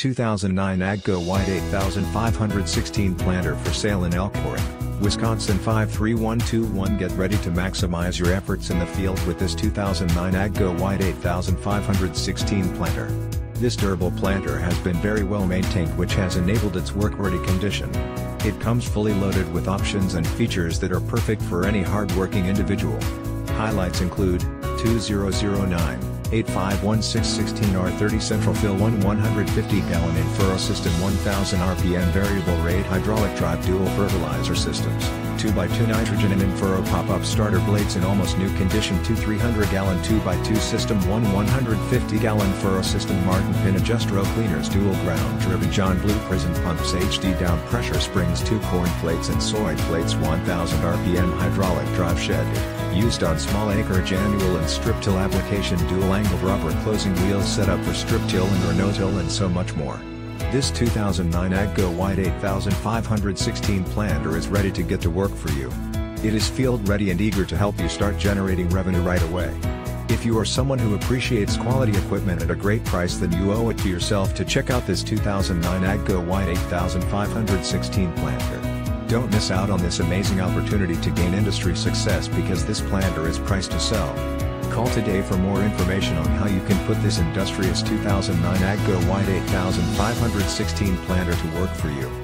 2009 AGCO White 8516 planter for sale in Elkhorn, Wisconsin 53121. Get ready to maximize your efforts in the field with this 2009 AGCO White 8516 planter. This durable planter has been very well maintained, which has enabled its work-ready condition. It comes fully loaded with options and features that are perfect for any hard-working individual. Highlights include 2009 8516-16R30 Central Fill 1 150-gallon in-furrow system 1000 RPM variable rate hydraulic drive dual fertilizer systems, 2x2 nitrogen and in-furrow pop-up starter blades in almost new condition, 2 300-gallon 2x2 system 1 150-gallon furrow system Martin pin adjust row cleaners dual ground driven John Blue prison pumps HD down pressure springs 2 corn plates and soy plates 1000 RPM hydraulic drive shed. Used on small acreage annual and strip till application dual angle rubber closing wheels set up for strip till and or no till and so much more. This 2009 AGCO White 8516 planter is ready to get to work for you. It is field ready and eager to help you start generating revenue right away. If you are someone who appreciates quality equipment at a great price, then you owe it to yourself to check out this 2009 AGCO White 8516 planter. Don't miss out on this amazing opportunity to gain industry success, because this planter is priced to sell. Call today for more information on how you can put this industrious 2009 AGCO White 8516 planter to work for you.